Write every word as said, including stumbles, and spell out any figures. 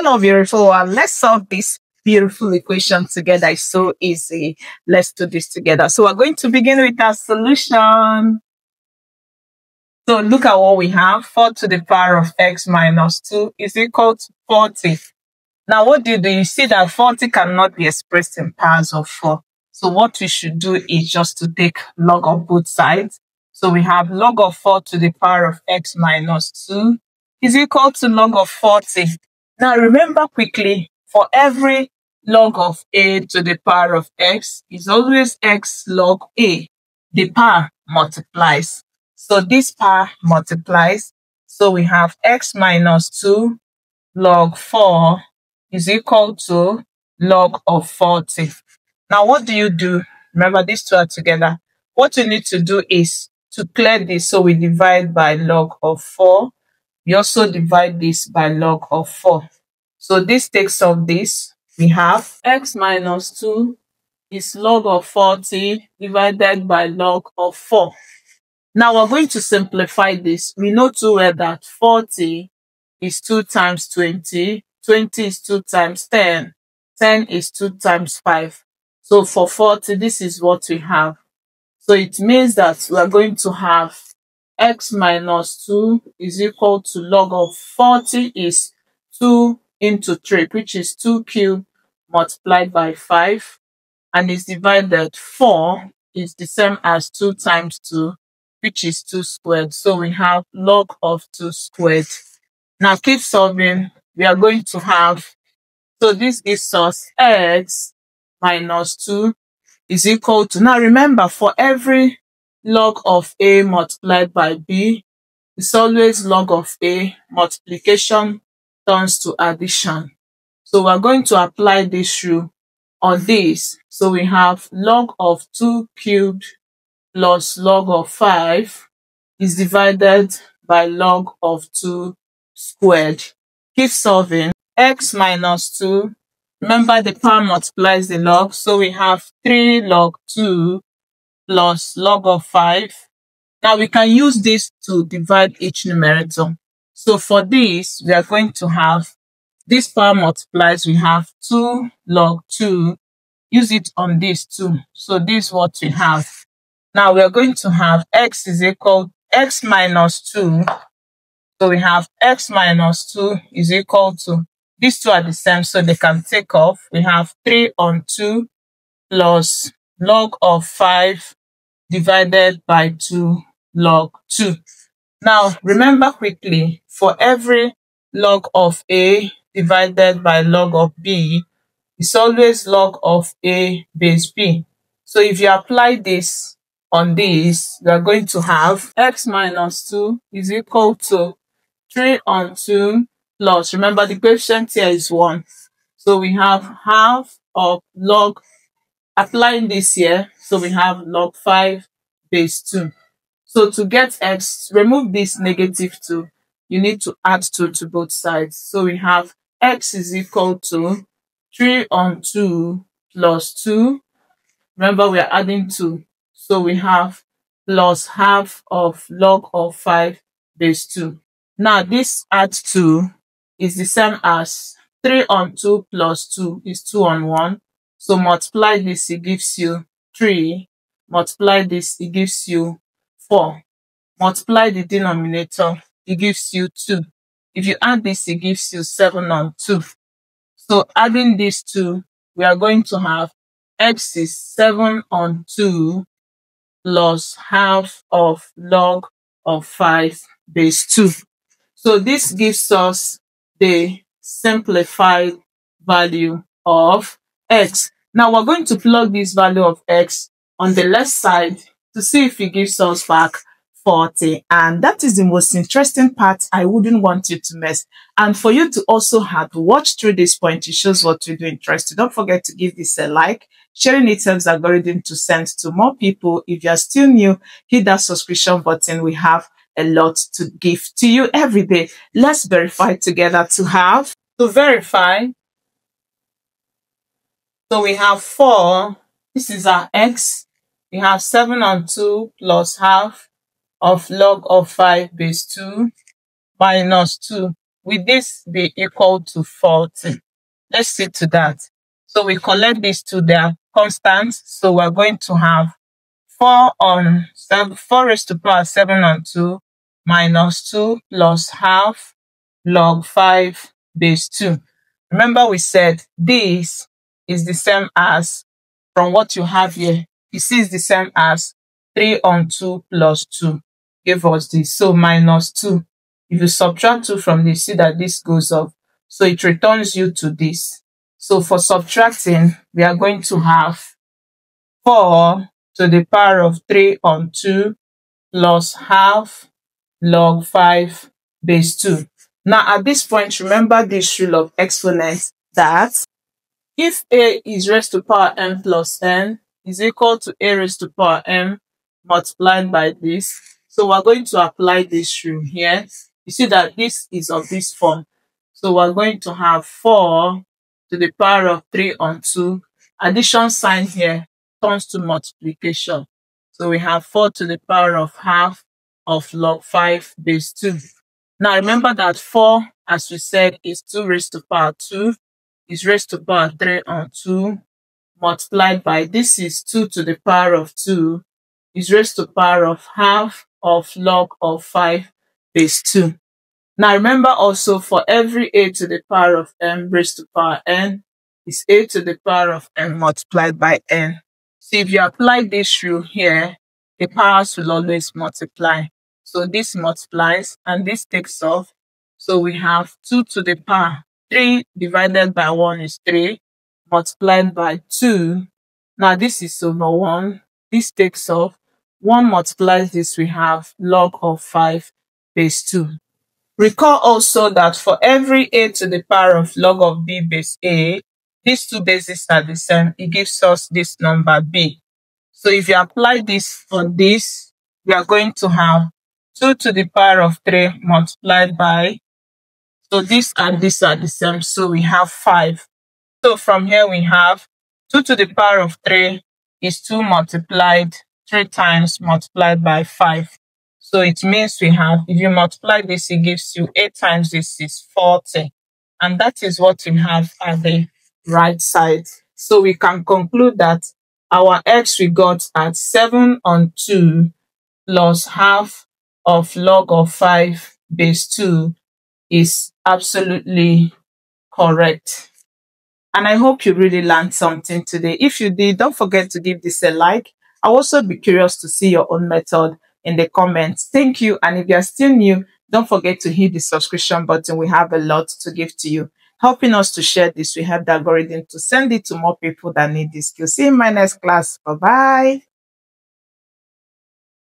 I love you. So uh, let's solve this beautiful equation together. It's so easy. Let's do this together. So we're going to begin with our solution. So look at what we have. four to the power of x minus two is equal to forty. Now what do you do? You see that forty cannot be expressed in powers of four. So what we should do is just to take log of both sides. So we have log of four to the power of x minus two is equal to log of forty. Now remember quickly, for every log of a to the power of x is always x log a. The power multiplies. So this power multiplies. So we have x minus two log four is equal to log of forty. Now, what do you do? Remember, these two are together. What you need to do is to clear this. So we divide by log of four. We also divide this by log of four. So this takes off this. We have x minus two is log of forty divided by log of four. Now, we're going to simplify this. We know too well that forty is two times twenty. twenty is two times ten. ten is two times five. So for forty, this is what we have. So it means that we are going to have x minus two is equal to log of forty is two into three, which is two cubed multiplied by five. And it's divided. four is the same as two times two, which is two squared. So we have log of two squared. Now keep solving. We are going to have, so this gives us x minus two is equal to, now remember, for every log of a multiplied by b, it's always log of a. Multiplication turns to addition. So we're going to apply this rule on this. So we have log of two cubed plus log of five is divided by log of two squared. Keep solving. X minus two. Remember, the power multiplies the log. So we have three log two plus log of five. Now we can use this to divide each numerator. So for this, we are going to have this power multiplies. We have two log two. Use it on this two. So this is what we have. Now we are going to have x is equal to x minus two. So we have x minus two is equal to, these two are the same, so they can take off. We have three on two plus log of five divided by two log two. Now, remember quickly, for every log of a divided by log of b, it's always log of a base b. So if you apply this on this, we are going to have x minus two is equal to three on two plus, remember the quotient here is one. So we have half of log, applying this here, so we have log five base two. So to get x, remove this negative two, you need to add two to both sides. So we have x is equal to three on two plus two. Remember, we are adding two. So we have plus half of log of five base two. Now this add two is the same as three on two plus two is two on one. So multiply this, it gives you three. Multiply this, it gives you four. Multiply the denominator, it gives you two. If you add this, it gives you seven on two. So adding these two, we are going to have x is seven on two plus half of log of five base two. So this gives us the simplified value of x. Now we're going to plug this value of x on the left side to see if it gives us back forty. And that is the most interesting part. I wouldn't want you to miss. And for you to also have watched through this point, it shows what you do interested. Don't forget to give this a like. Sharing it helps algorithm to send to more people. If you are still new, hit that subscription button. We have a lot to give to you every day. Let's verify together to have. To verify, so we have four. This is our x. We have seven on two plus half of log of five base two minus two. will this be equal to forty? Let's see to that. So we collect these to their constants. So we're going to have four on seven, four raised to power seven on two minus two plus half log five base two. Remember we said this is the same as, from what you have here, you see it's the same as three on two plus two. Give us this. So minus two. If you subtract two from this, see that this goes up. So it returns you to this. So for subtracting, we are going to have four to the power of three on two plus half log five base two. Now at this point, remember this rule of exponents that if a is raised to power m plus n is equal to a raised to power m multiplied by this. So we're going to apply this rule here. You see that this is of this form. So we're going to have four to the power of three on two. Addition sign here turns to multiplication. So we have four to the power of half of log five base two. Now remember that four, as we said, is two raised to power two, is raised to power three on two, multiplied by this is two to the power of two, is raised to power of half of log of five base two. Now remember also, for every a to the power of m raised to power n is a to the power of m multiplied by n. So if you apply this rule here, the powers will always multiply. So this multiplies and this takes off. So we have two to the power three divided by one is three multiplied by two. Now this is over one. This takes off. one multiplies this, we have log of five base two. Recall also that for every a to the power of log of b base a, these two bases are the same. It gives us this number b. So if you apply this for this, we are going to have two to the power of three multiplied by, so this and this are the same. So we have five. So from here we have two to the power of three is two multiplied, three times multiplied by five. So it means we have, if you multiply this, it gives you eight times this is forty. And that is what we have at the right side. So we can conclude that our x we got at seven on two plus half of log of five base two is absolutely correct. And I hope you really learned something today. If you did, don't forget to give this a like. I'll also be curious to see your own method in the comments. Thank you. And if you're still new, don't forget to hit the subscription button. We have a lot to give to you. Helping us to share this will help the algorithm to send it to more people that need this skill. See you in my next class. Bye-bye.